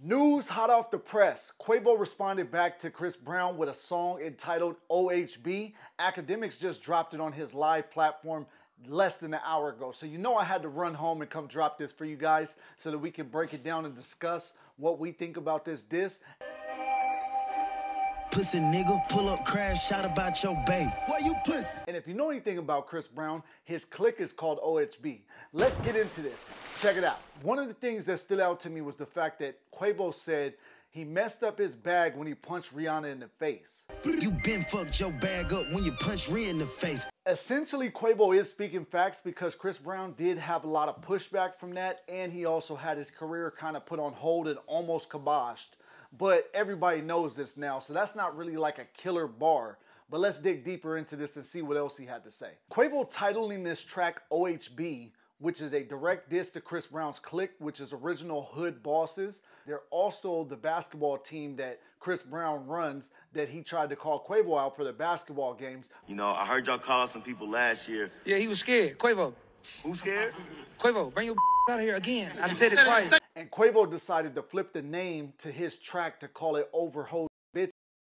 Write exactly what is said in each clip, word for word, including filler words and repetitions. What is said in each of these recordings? News hot off the press. Quavo responded back to Chris Brown with a song entitled O H B. Akademiks just dropped it on his live platform less than an hour ago. So you know I had to run home and come drop this for you guys so that we can break it down and discuss what we think about this diss. Pussy nigga, pull up, crash, shout about your babe. Why you pussy? And if you know anything about Chris Brown, his clique is called O H B. Let's get into this. Check it out. One of the things that stood out to me was the fact that Quavo said he messed up his bag when he punched Rihanna in the face. You been fucked your bag up when you punched Rihanna in the face. Essentially, Quavo is speaking facts because Chris Brown did have a lot of pushback from that, and he also had his career kind of put on hold and almost kiboshed. But everybody knows this now, so that's not really like a killer bar. But let's dig deeper into this and see what else he had to say. Quavo titling this track O H B, which is a direct diss to Chris Brown's clique, which is original hood bosses. They're also the basketball team that Chris Brown runs that he tried to call Quavo out for the basketball games. You know, I heard y'all call some people last year. Yeah, he was scared. Quavo. Who's scared? Quavo, bring your out of here again. I said it twice. And Quavo decided to flip the name to his track to call it Overhold Bitch,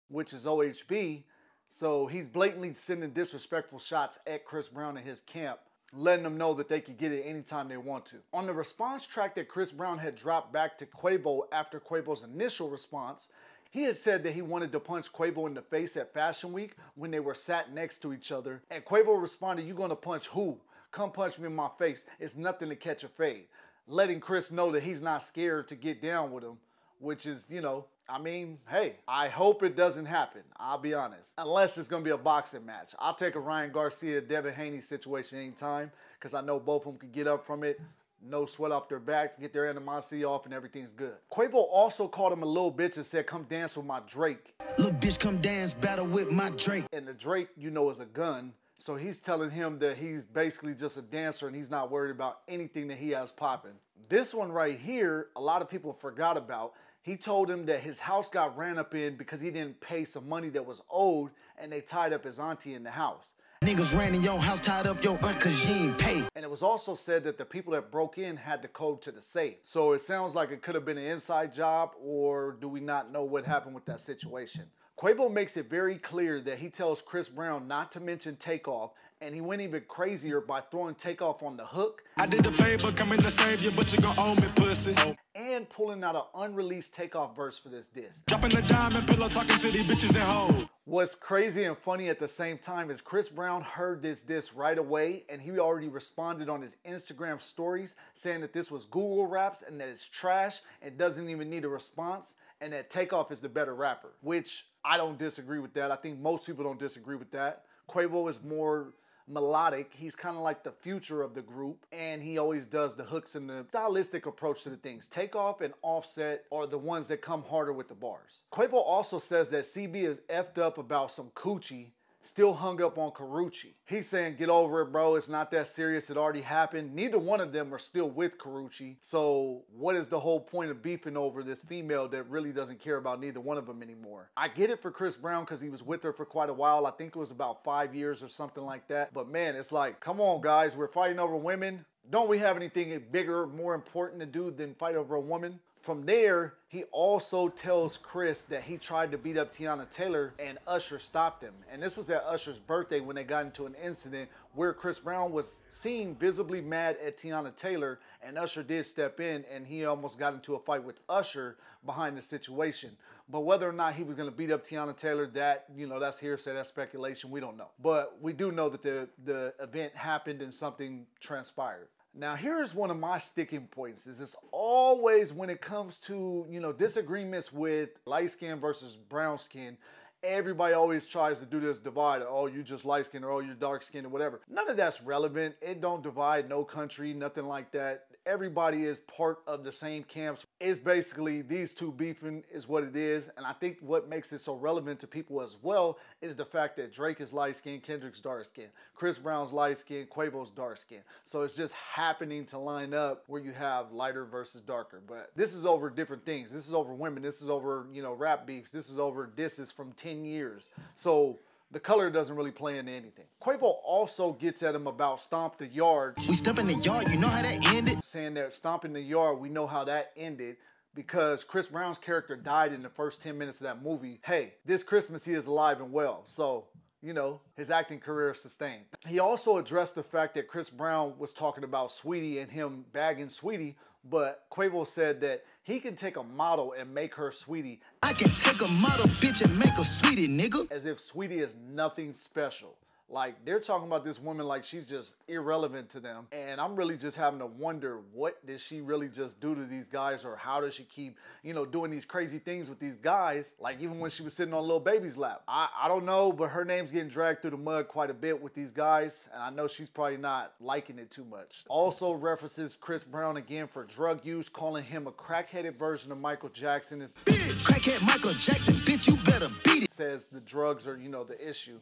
which is O H B. So he's blatantly sending disrespectful shots at Chris Brown and his camp, letting them know that they could get it anytime they want to. On the response track that Chris Brown had dropped back to Quavo after Quavo's initial response, he had said that he wanted to punch Quavo in the face at Fashion Week when they were sat next to each other. And Quavo responded, "You gonna punch who? Come punch me in my face. It's nothing to catch a fade." Letting Chris know that he's not scared to get down with him, which is, you know, I mean, hey, I hope it doesn't happen. I'll be honest. Unless it's going to be a boxing match. I'll take a Ryan Garcia, Devin Haney situation anytime because I know both of them can get up from it. No sweat off their backs, get their animosity off, and everything's good. Quavo also called him a little bitch and said, "Come dance with my Drake." Little bitch, come dance, battle with my Drake. And the Drake, you know, is a gun. So he's telling him that he's basically just a dancer and he's not worried about anything that he has popping. This one right here, a lot of people forgot about. He told him that his house got ran up in because he didn't pay some money that was owed, and they tied up his auntie in the house. Niggas ran in your house, tied up your aunt because you ain't paid. And it was also said that the people that broke in had the code to the safe. So it sounds like it could have been an inside job, or do we not know what happened with that situation? Quavo makes it very clear that he tells Chris Brown not to mention Takeoff, and he went even crazier by throwing Takeoff on the hook. I did the favor, coming to save you, but you gon' own me, pussy. And pulling out an unreleased Takeoff verse for this diss. Dropping the diamond pillow, talking to these bitches at home. What's crazy and funny at the same time is Chris Brown heard this diss right away, and he already responded on his Instagram stories saying that this was Google Raps and that it's trash and doesn't even need a response, and that Takeoff is the better rapper, which I don't disagree with that. I think most people don't disagree with that. Quavo is more melodic. He's kind of like the future of the group, and he always does the hooks and the stylistic approach to the things. Takeoff and Offset are the ones that come harder with the bars. Quavo also says that C B is effed up about some coochie, still hung up on Karrueche. He's saying, "Get over it, bro. It's not that serious. It already happened." Neither one of them are still with Karrueche. So what is the whole point of beefing over this female that really doesn't care about neither one of them anymore? I get it for Chris Brown because he was with her for quite a while. I think it was about five years or something like that. But man, it's like, come on, guys. We're fighting over women. Don't we have anything bigger, more important to do than fight over a woman? From there, he also tells Chris that he tried to beat up Teyana Taylor and Usher stopped him. And this was at Usher's birthday when they got into an incident where Chris Brown was seen visibly mad at Teyana Taylor, and Usher did step in and he almost got into a fight with Usher behind the situation. But whether or not he was going to beat up Teyana Taylor, that, you know, that's hearsay, that's speculation. We don't know. But we do know that the, the event happened and something transpired. Now, here's one of my sticking points, is it's always when it comes to, you know, disagreements with light skin versus brown skin, everybody always tries to do this divide. Oh, you just light skin, or oh, you're dark skin, or whatever. None of that's relevant. It don't divide no country, nothing like that. Everybody is part of the same camps. It's basically these two beefing is what it is. And I think what makes it so relevant to people as well is the fact that Drake is light-skinned, Kendrick's dark-skinned, Chris Brown's light-skinned, Quavo's dark-skinned. So it's just happening to line up where you have lighter versus darker. But this is over different things. This is over women. This is over, you know, rap beefs. This is over disses from ten years. So the color doesn't really play into anything. Quavo also gets at him about Stomp the Yard. We stomp in the yard, you know how that ended. Saying that Stomping the Yard, we know how that ended. because Chris Brown's character died in the first ten minutes of that movie, hey, this Christmas he is alive and well. So, you know, his acting career is sustained. He also addressed the fact that Chris Brown was talking about Saweetie and him bagging Saweetie, but Quavo said that he can take a model and make her Saweetie. I can take a model, bitch, and make her Saweetie, nigga. As if Saweetie is nothing special. Like, they're talking about this woman like she's just irrelevant to them. And I'm really just having to wonder, what did she really just do to these guys? Or how does she keep, you know, doing these crazy things with these guys? Like, even when she was sitting on Lil Baby's lap. I, I don't know, but her name's getting dragged through the mud quite a bit with these guys. And I know she's probably not liking it too much. Also references Chris Brown again for drug use, calling him a crackheaded version of Michael Jackson. Bitch, crackhead Michael Jackson, bitch, you better beat it. Says the drugs are, you know, the issue.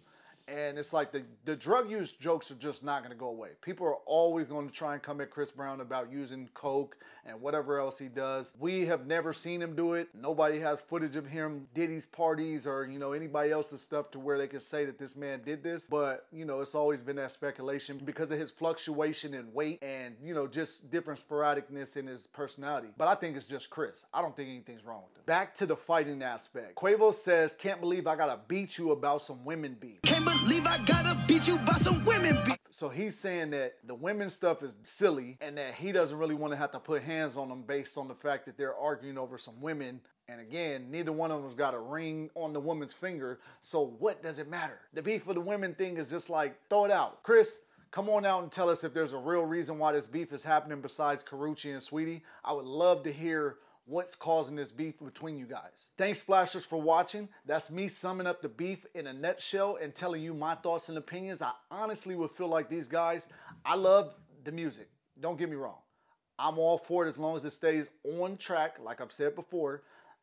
And it's like the, the drug use jokes are just not going to go away. People are always going to try and come at Chris Brown about using coke and whatever else he does. We have never seen him do it. Nobody has footage of him, Diddy's parties or, you know, anybody else's stuff to where they can say that this man did this. But, you know, it's always been that speculation because of his fluctuation in weight and, you know, just different sporadicness in his personality. But I think it's just Chris. I don't think anything's wrong with him. Back to the fighting aspect. Quavo says, can't believe I got to beat you about some women beef. Believe I gotta beat you by some women beat. So he's saying that the women stuff is silly and that he doesn't really want to have to put hands on them based on the fact that they're arguing over some women. And again, neither one of them's got a ring on the woman's finger. So what does it matter? The beef for the women thing is just like, throw it out. Chris, come on out and tell us if there's a real reason why this beef is happening besides Karrueche and Saweetie. I would love to hear what's causing this beef between you guys. Thanks, Splashers, for watching. That's me summing up the beef in a nutshell and telling you my thoughts and opinions. I honestly would feel like these guys, I love the music. Don't get me wrong. I'm all for it as long as it stays on track, like I've said before.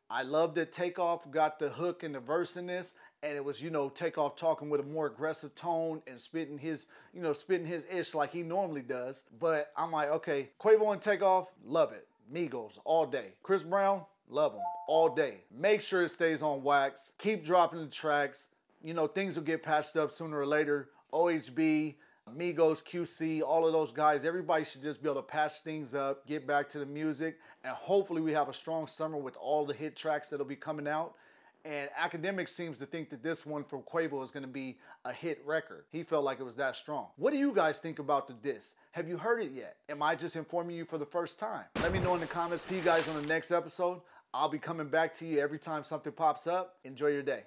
I love that Takeoff got the hook and the verse in this. And it was, you know, Takeoff talking with a more aggressive tone and spitting his, you know, spitting his ish like he normally does. But I'm like, okay, Quavo and Takeoff, love it. Migos all day. Chris Brown, love him all day. Make sure it stays on wax. Keep dropping the tracks. You know, things will get patched up sooner or later. O H B, Migos, Q C, all of those guys, everybody should just be able to patch things up, get back to the music, and hopefully we have a strong summer with all the hit tracks that'll be coming out. And Akademiks seems to think that this one from Quavo is going to be a hit record. He felt like it was that strong. What do you guys think about the diss? Have you heard it yet? Am I just informing you for the first time? Let me know in the comments. See you guys on the next episode. I'll be coming back to you every time something pops up. Enjoy your day.